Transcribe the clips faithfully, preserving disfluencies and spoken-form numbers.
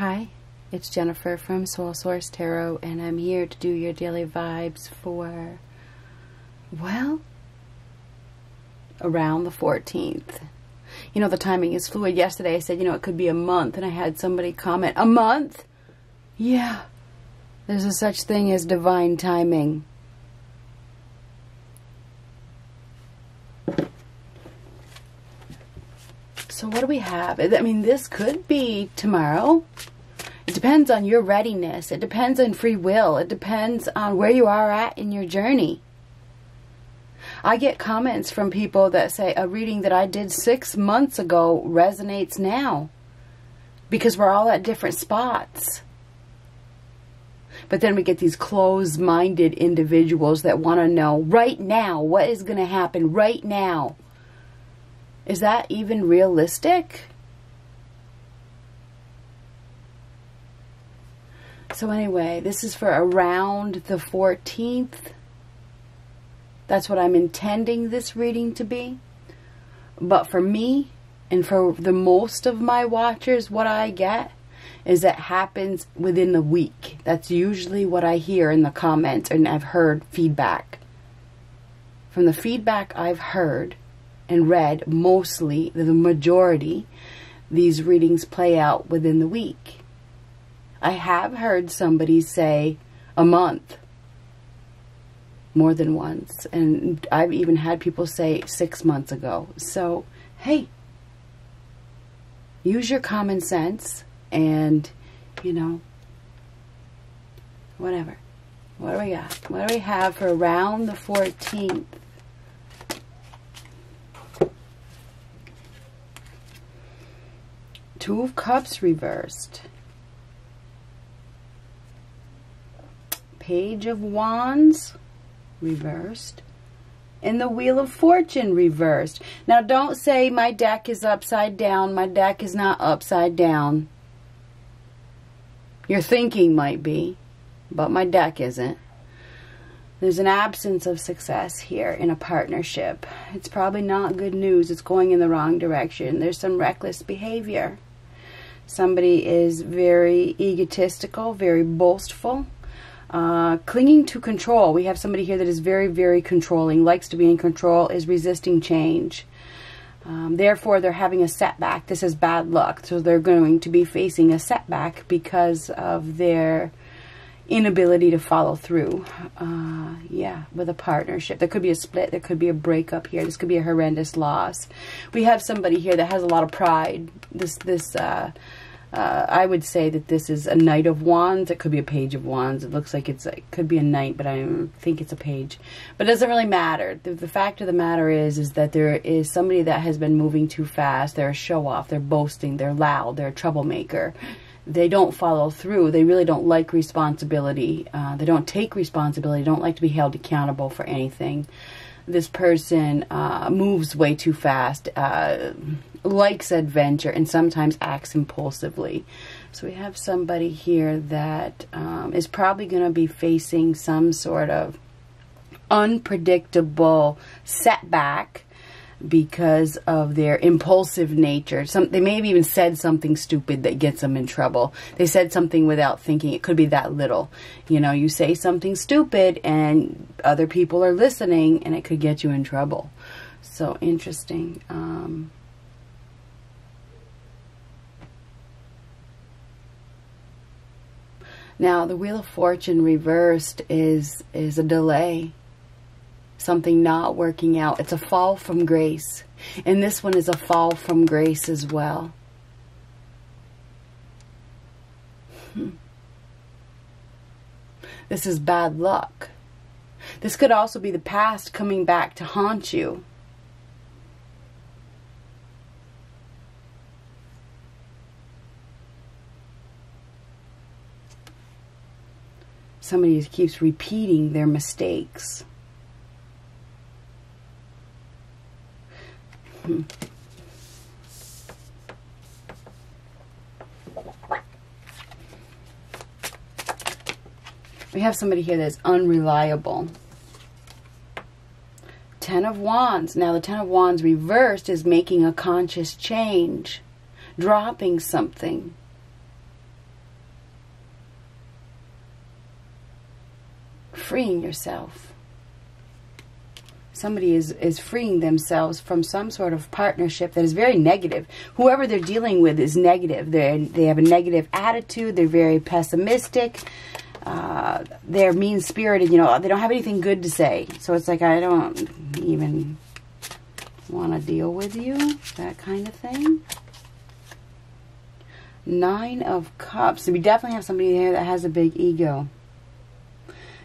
Hi, it's Jennifer from Soul Source Tarot, and I'm here to do your daily vibes for, well, around the fourteenth. You know, the timing is fluid. Yesterday I said, you know, it could be a month, and I had somebody comment, a month? Yeah, there's a such thing as divine timing. So what do we have? I mean, this could be tomorrow. It depends on your readiness. It depends on free will. It depends on where you are at in your journey. I get comments from people that say, a reading that I did six months ago resonates now. Because we're all at different spots. But then we get these closed-minded individuals that want to know right now what is going to happen right now. Is that even realistic? So anyway, this is for around the fourteenth. That's what I'm intending this reading to be. But for me, and for the most of my watchers, what I get is it happens within the week. That's usually what I hear in the comments, and I've heard feedback. From the feedback I've heard and read, mostly, the majority, these readings play out within the week. I have heard somebody say a month more than once, and I've even had people say six months ago. So, hey, use your common sense and, you know, whatever. What do we got? What do we have for around the fourteenth? Two of Cups reversed. Page of Wands reversed. And the Wheel of Fortune reversed. Now don't say my deck is upside down. My deck is not upside down. Your thinking might be, but my deck isn't. There's an absence of success here in a partnership. It's probably not good news. It's going in the wrong direction. There's some reckless behavior. Somebody is very egotistical, very boastful, uh, clinging to control. We have somebody here that is very, very controlling, likes to be in control, is resisting change. Um, therefore, they're having a setback. This is bad luck. So they're going to be facing a setback because of their inability to follow through. Uh, yeah, with a partnership. There could be a split. There could be a breakup here. This could be a horrendous loss. We have somebody here that has a lot of pride. This, this, uh, uh, I would say that this is a Knight of Wands. It could be a Page of Wands. It looks like it's, it could be a Knight, but I think it's a Page. But it doesn't really matter. The, the fact of the matter is, is that there is somebody that has been moving too fast. They're a show-off. They're boasting. They're loud. They're a troublemaker. They don't follow through. They really don't like responsibility. Uh, they don't take responsibility. They don't like to be held accountable for anything. This person uh, moves way too fast, uh, likes adventure, and sometimes acts impulsively. So we have somebody here that um, is probably going to be facing some sort of unpredictable setback because of their impulsive nature. Some, they may have even said something stupid that gets them in trouble. They said something without thinking. It could be that little. You know, you say something stupid and other people are listening and it could get you in trouble. So interesting. Um, now, the Wheel of Fortune reversed is, is a delay. Something not working out. It's a fall from grace. And this one is a fall from grace as well. Hmm. This is bad luck. This could also be the past coming back to haunt you. Somebody who keeps repeating their mistakes. We have somebody here that's unreliable. Ten of Wands. Now the Ten of Wands reversed is making a conscious change, dropping something. freeing yourself. Somebody is, is freeing themselves from some sort of partnership that is very negative. Whoever they're dealing with is negative. They're, they have a negative attitude. They're very pessimistic. Uh, they're mean-spirited. You know, they don't have anything good to say. So it's like, I don't even want to deal with you. That kind of thing. Nine of Cups. So we definitely have somebody here that has a big ego.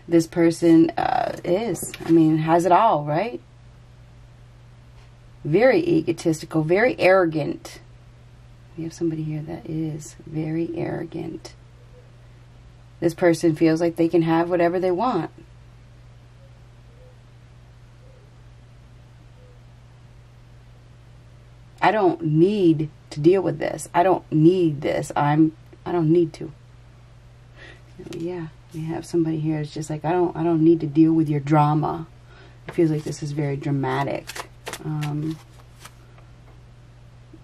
This person uh, is, I mean, has it all, right? Very egotistical, very arrogant. We have somebody here that is very arrogant. This person feels like they can have whatever they want. I don't need to deal with this. I don't need this. I'm, I don't need to. Yeah. We have somebody here that's just like, I don't I don't need to deal with your drama. It feels like this is very dramatic. Um,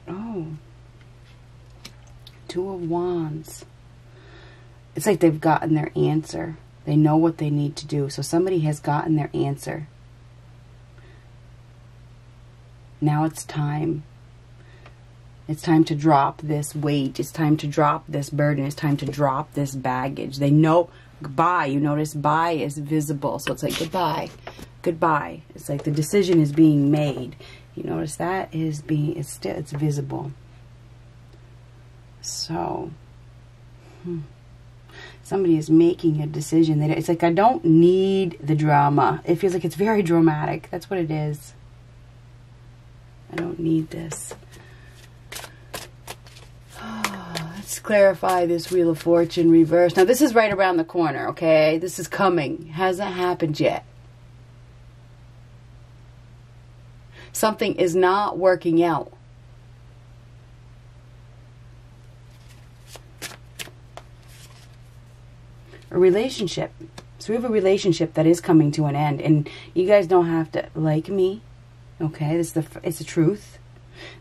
oh. Two of Wands. It's like they've gotten their answer. They know what they need to do. So somebody has gotten their answer. Now it's time. It's time to drop this weight. It's time to drop this burden. It's time to drop this baggage. They know... Goodbye. You notice bye is visible. So it's like goodbye. Goodbye. It's like the decision is being made. You notice that is being, it's still, it's visible. So hmm. somebody is making a decision that it's like, I don't need the drama. It feels like it's very dramatic. That's what it is. I don't need this. Let's clarify this Wheel of Fortune reverse. Now, this is right around the corner, okay? This is coming. Hasn't happened yet. Something is not working out. A relationship. So we have a relationship that is coming to an end, and you guys don't have to like me, okay? This is the, it's the truth.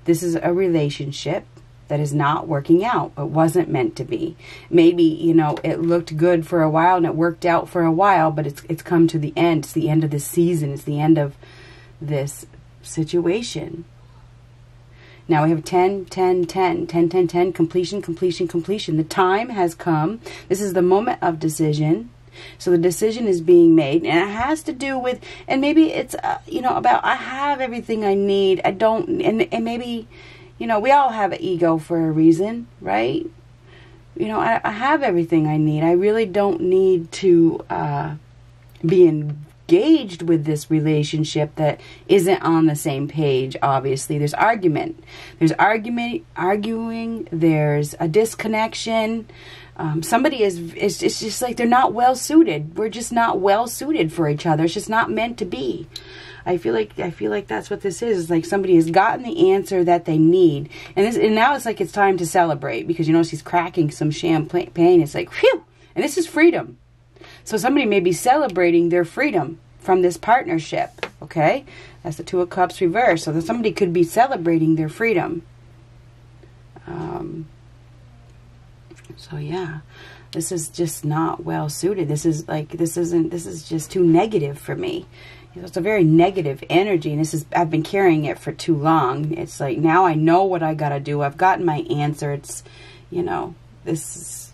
This is a relationship that is not working out. It wasn't meant to be. Maybe, you know, it looked good for a while and it worked out for a while, but it's it's come to the end. It's the end of this season. It's the end of this situation. Now we have ten, ten, ten, ten, ten, ten, completion, completion, completion. The time has come. This is the moment of decision. So the decision is being made, and it has to do with, and maybe it's, uh, you know, about I have everything I need. I don't, and, and maybe... You know, we all have an ego for a reason, right? You know, I, I have everything I need. I really don't need to uh, be engaged with this relationship that isn't on the same page, obviously. There's argument. There's argument, arguing. There's a disconnection. Um, somebody is, it's, it's just like they're not well suited. We're just not well suited for each other. It's just not meant to be. I feel like I feel like that's what this is. It's like somebody has gotten the answer that they need, and this and now it's like it's time to celebrate, because you notice he's cracking some champagne. It's like, whew! And this is freedom. So somebody may be celebrating their freedom from this partnership. Okay, that's the Two of Cups reverse. So that somebody could be celebrating their freedom. Um. So yeah, this is just not well suited. This is like this isn't. This is just too negative for me. It's a very negative energy, and this is, I've been carrying it for too long. It's like, now I know what I gotta do. I've gotten my answer. It's, you know, this is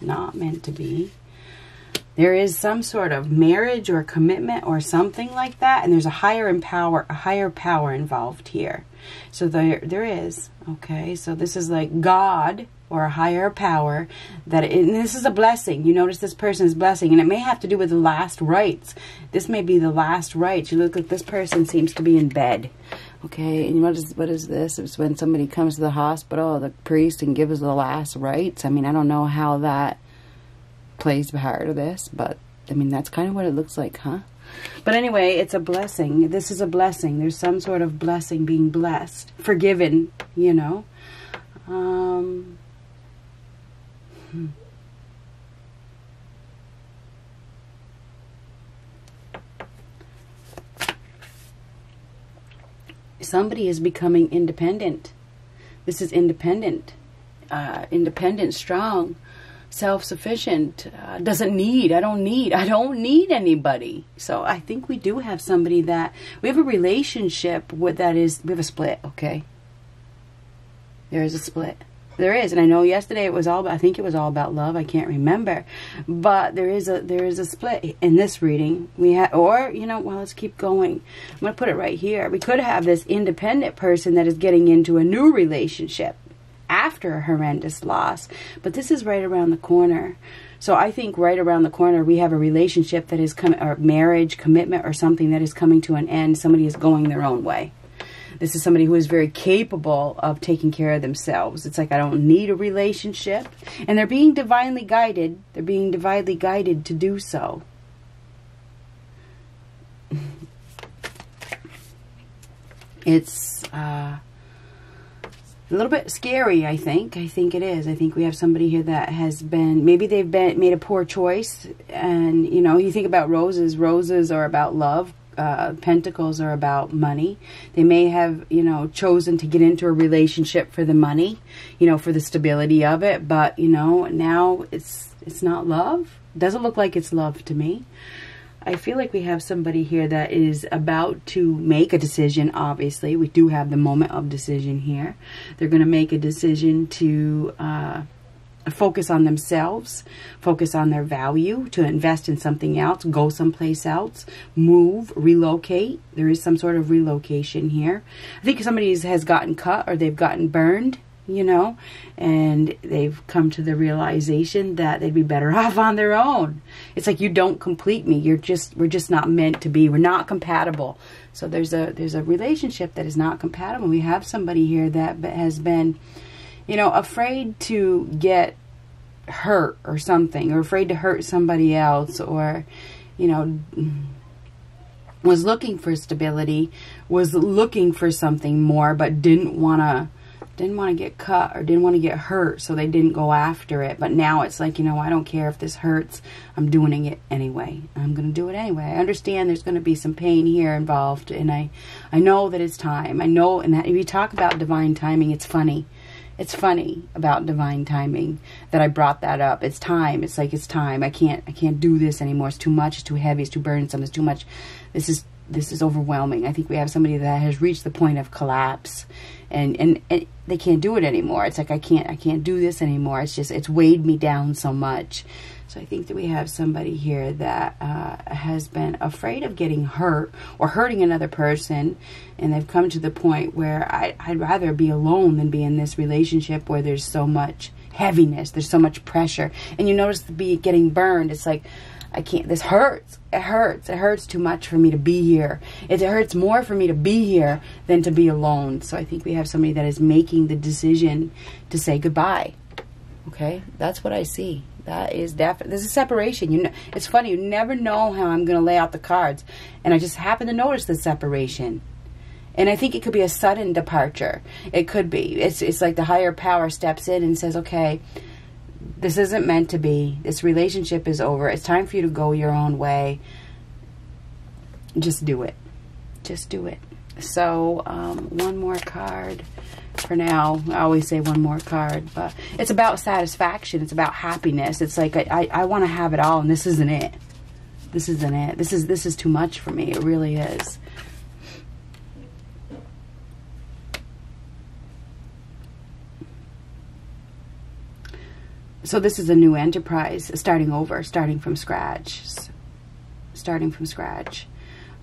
not meant to be. There is some sort of marriage or commitment or something like that, and there's a higher in power, a higher power involved here. So there, there is. Okay, so this is like God or a higher power that it, and this is a blessing. You notice this person's blessing, and it may have to do with the last rites. This may be the last rites. You look like this person seems to be in bed. Okay, and what is what is this? It's when somebody comes to the hospital, the priest, and gives the last rites. I mean, I don't know how that plays part of this, but I mean, that's kind of what it looks like, huh? But anyway, it's a blessing. This is a blessing. There's some sort of blessing, being blessed, forgiven, you know. Um... Hmm. Somebody is becoming independent. This is independent, uh, independent, strong. self-sufficient, uh, doesn't need, I don't need, I don't need anybody. So I think we do have somebody that, we have a relationship with that is, we have a split, okay? There is a split. There is, and I know yesterday it was all about, I think it was all about love, I can't remember. But there is a there is a split in this reading. We had, or, you know, well, let's keep going. I'm going to put it right here. We could have this independent person that is getting into a new relationship after a horrendous loss. But this is right around the corner. So I think right around the corner we have a relationship that is coming, or marriage, commitment, or something that is coming to an end. Somebody is going their own way. This is somebody who is very capable of taking care of themselves. It's like, I don't need a relationship. And they're being divinely guided. They're being divinely guided to do so. It's uh, a little bit scary, I think. I think it is. I think we have somebody here that has been, maybe they've been made a poor choice. And, you know, you think about roses. Roses are about love. Uh, pentacles are about money. They may have, you know, chosen to get into a relationship for the money, you know, for the stability of it. But, you know, now it's it's not love. Doesn't look like it's love to me. I feel like we have somebody here that is about to make a decision, obviously. We do have the moment of decision here. They're going to make a decision to uh, focus on themselves, focus on their value, to invest in something else, go someplace else, move, relocate. There is some sort of relocation here. I think somebody has gotten cut or they've gotten burned, you know, and they've come to the realization that they'd be better off on their own. It's like, you don't complete me. You're just, we're just not meant to be. We're not compatible. So there's a, there's a relationship that is not compatible. We have somebody here that has been, you know, afraid to get hurt or something, or afraid to hurt somebody else, or, you know, was looking for stability, was looking for something more, but didn't want to, didn't want to get cut or didn't want to get hurt, so they didn't go after it. But now it's like, you know, I don't care if this hurts, I'm doing it anyway. I'm going to do it anyway. I understand there's going to be some pain here involved, and I, I know that it's time. I know, and that if you talk about divine timing, it's funny. It's funny about divine timing that I brought that up. It's time. It's like, it's time. I can't, I can't do this anymore. It's too much. It's too heavy. It's too burdensome. It's too much. This is, this is overwhelming. I think we have somebody that has reached the point of collapse, and, and, and they can't do it anymore. It's like, I can't, I can't do this anymore. It's just, it's weighed me down so much. So I think that we have somebody here that uh, has been afraid of getting hurt or hurting another person, and they've come to the point where I, I'd rather be alone than be in this relationship where there's so much heaviness, there's so much pressure. And you notice the bee getting burned. It's like, I can't, this hurts, it hurts, it hurts too much for me to be here. It hurts more for me to be here than to be alone. So I think we have somebody that is making the decision to say goodbye. Okay, that's what I see. That is definitely, there's a separation. You know, it's funny, you never know how I'm going to lay out the cards. And I just happen to notice the separation. And I think it could be a sudden departure. It could be. It's, it's like the higher power steps in and says, okay, this isn't meant to be. This relationship is over. It's time for you to go your own way. Just do it. Just do it. So, um, one more card. For now, I always say one more card, but it's about satisfaction. It's about happiness. It's like, I, I, I want to have it all, and this isn't it. This isn't it. This is, this is too much for me. It really is. So this is a new enterprise, starting over, starting from scratch, starting from scratch.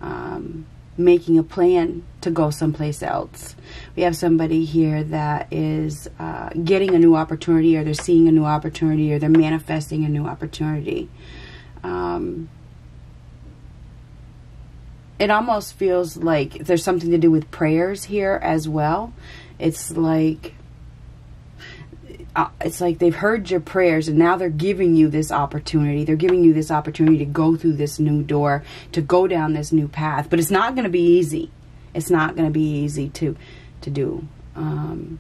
Um... making a plan to go someplace else. We have somebody here that is uh, getting a new opportunity, or they're seeing a new opportunity, or they're manifesting a new opportunity. Um, it almost feels like there's something to do with prayers here as well. It's like, Uh, it's like they've heard your prayers, and now they're giving you this opportunity. They're giving you this opportunity to go through this new door, to go down this new path. But it's not going to be easy. It's not going to be easy to to do. Um,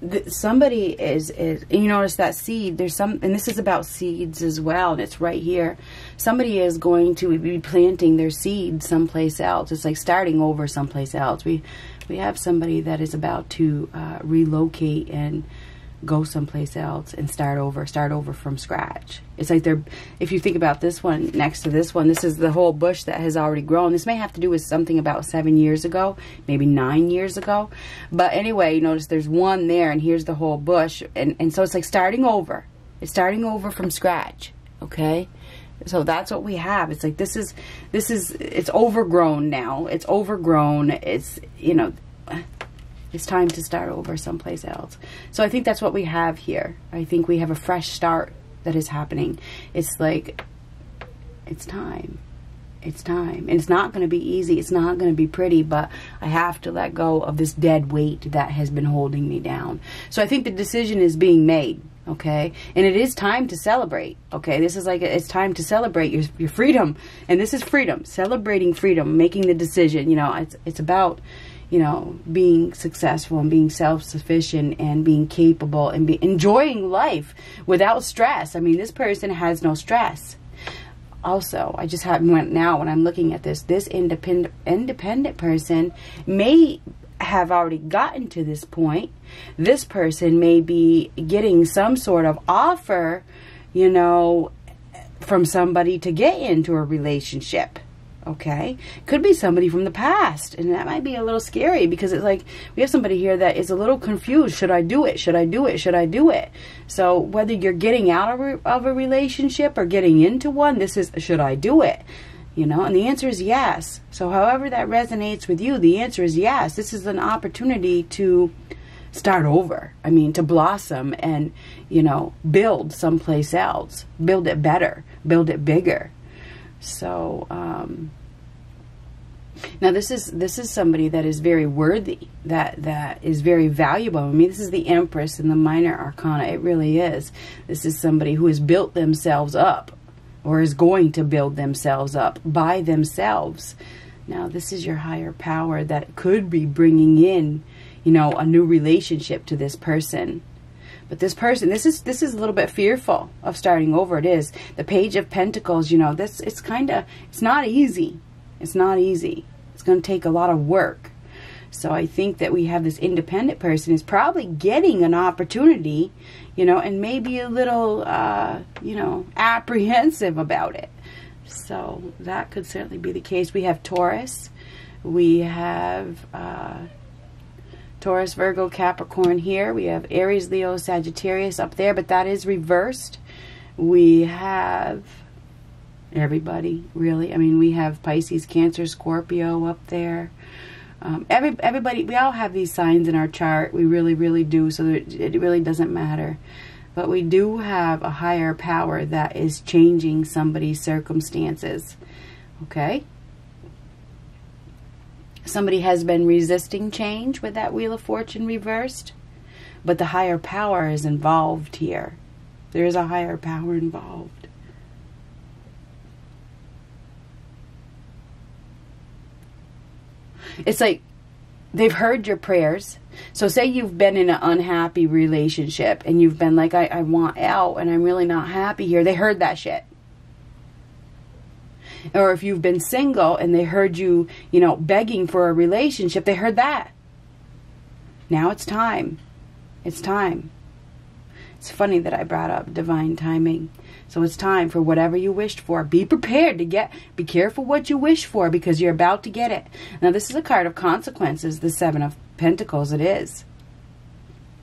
th somebody is is you notice that seed. There's some, and this is about seeds as well, and it's right here. somebody is going to be planting their seed someplace else. It's like starting over someplace else. We we have somebody that is about to uh, relocate and go someplace else and start over, start over from scratch. It's like they're, if you think about this one next to this one, this is the whole bush that has already grown. This may have to do with something about seven years ago, maybe nine years ago. But anyway, you notice there's one there and here's the whole bush. And, and so it's like starting over. It's starting over from scratch. Okay. So that's what we have. It's like, this is, this is, it's overgrown now. It's overgrown. It's, you know, it's time to start over someplace else. So I think that's what we have here. I think we have a fresh start that is happening. It's like, it's time. It's time. And it's not going to be easy. It's not going to be pretty, but I have to let go of this dead weight that has been holding me down. So I think the decision is being made. Okay. And it is time to celebrate. Okay. This is like, it's time to celebrate your, your freedom. And this is freedom, celebrating freedom, making the decision. You know, it's, it's about, you know, being successful and being self-sufficient and being capable and be enjoying life without stress. I mean, this person has no stress. Also, I just have went now when I'm looking at this, this independent, independent person may have already gotten to this point. This person may be getting some sort of offer, you know, from somebody to get into a relationship. Okay, could be somebody from the past, and that might be a little scary because it's like we have somebody here that is a little confused. Should I do it? Should I do it? Should I do it? So whether you're getting out of a, of a relationship or getting into one, this is, should I do it? You know, and the answer is yes. So however that resonates with you, the answer is yes. This is an opportunity to start over. I mean, to blossom and, you know, build someplace else, build it better, build it bigger. So, um, now this is, this is somebody that is very worthy, that, that is very valuable. I mean, this is the Empress in the Minor Arcana. It really is. This is somebody who has built themselves up or is going to build themselves up by themselves. Now, this is your higher power that could be bringing in, you know, a new relationship to this person. But this person, this is this is a little bit fearful of starting over. It is the Page of Pentacles. You know, this it's kind of it's not easy. It's not easy. It's going to take a lot of work. So I think that we have this independent person is probably getting an opportunity, you know, and maybe a little, uh, you know, apprehensive about it. So that could certainly be the case. We have Taurus. We have. Uh, Taurus, Virgo, Capricorn here. We have Aries, Leo, Sagittarius up there, but that is reversed. We have everybody, really. I mean, we have Pisces, Cancer, Scorpio up there. Um, every, everybody, we all have these signs in our chart. We really, really do, so it really doesn't matter. But we do have a higher power that is changing somebody's circumstances, okay? Somebody has been resisting change with that Wheel of Fortune reversed, but the higher power is involved here. There is a higher power involved. It's like they've heard your prayers. So say you've been in an unhappy relationship and you've been like, I, I want out and I'm really not happy here. They heard that shit. Or if you've been single and they heard you, you know, begging for a relationship, they heard that. Now it's time. It's time. It's funny that I brought up divine timing. So it's time for whatever you wished for. Be prepared to get, be careful what you wish for because you're about to get it. Now this is a card of consequences, the Seven of Pentacles it is.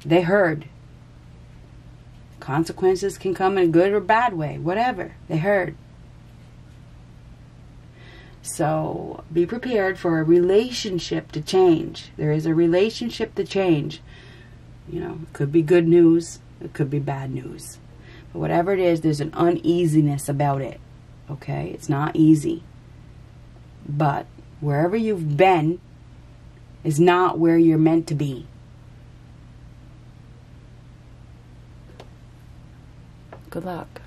They heard. Consequences can come in a good or bad way, whatever. They heard. So be prepared for a relationship to change. There is a relationship to change. You know, it could be good news. It could be bad news. But whatever it is, there's an uneasiness about it. Okay? It's not easy. But wherever you've been is not where you're meant to be. Good luck.